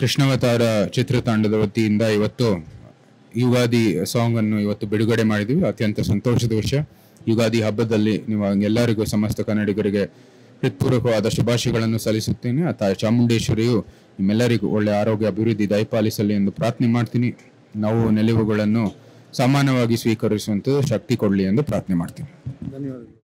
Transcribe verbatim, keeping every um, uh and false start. ಕೃಷ್ಣವತಾರ ಚಿತ್ರತಂಡದ ವತಿಯಿಂದ ಇವತ್ತು ಯುಗಾದಿ ಸಾಂಗ್ ಅನ್ನು ಇವತ್ತು ಬಿಡುಗಡೆ ಮಾಡಿದೀವಿ। ಅತ್ಯಂತ ಸಂತೋಷದ ವಿಷಯ, ಯುಗಾದಿ ಹಬ್ಬದಲ್ಲಿ ನೀವು ಎಲ್ಲರಿಗೂ ಸಮಸ್ತ ಕನ್ನಡಿಗರಿಗೆ ಹೃತ್ಪೂರ್ವಕವಾದ ಶುಭಾಶಯಗಳನ್ನು ಸಲ್ಲಿಸುತ್ತೇನೆ। ಆ ತಾಯಿ ಚಾಮುಂಡೇಶ್ವರಿಯು ನಿಮ್ಮೆಲ್ಲರಿಗೂ ಒಳ್ಳೆಯ ಆರೋಗ್ಯ ಅಭಿವೃದ್ಧಿ ದಯಪಾಲಿಸಲಿ ಎಂದು ಪ್ರಾರ್ಥನೆ ಮಾಡ್ತೀನಿ। ನಾವು ನೆಲೆವುಗಳನ್ನು ಸಮಾನವಾಗಿ ಸ್ವೀಕರಿಸುವಂತಹ ಶಕ್ತಿ ಕೊಡಲಿ ಎಂದು ಪ್ರಾರ್ಥನೆ ಮಾಡ್ತೀನಿ। ಧನ್ಯವಾದಗಳು।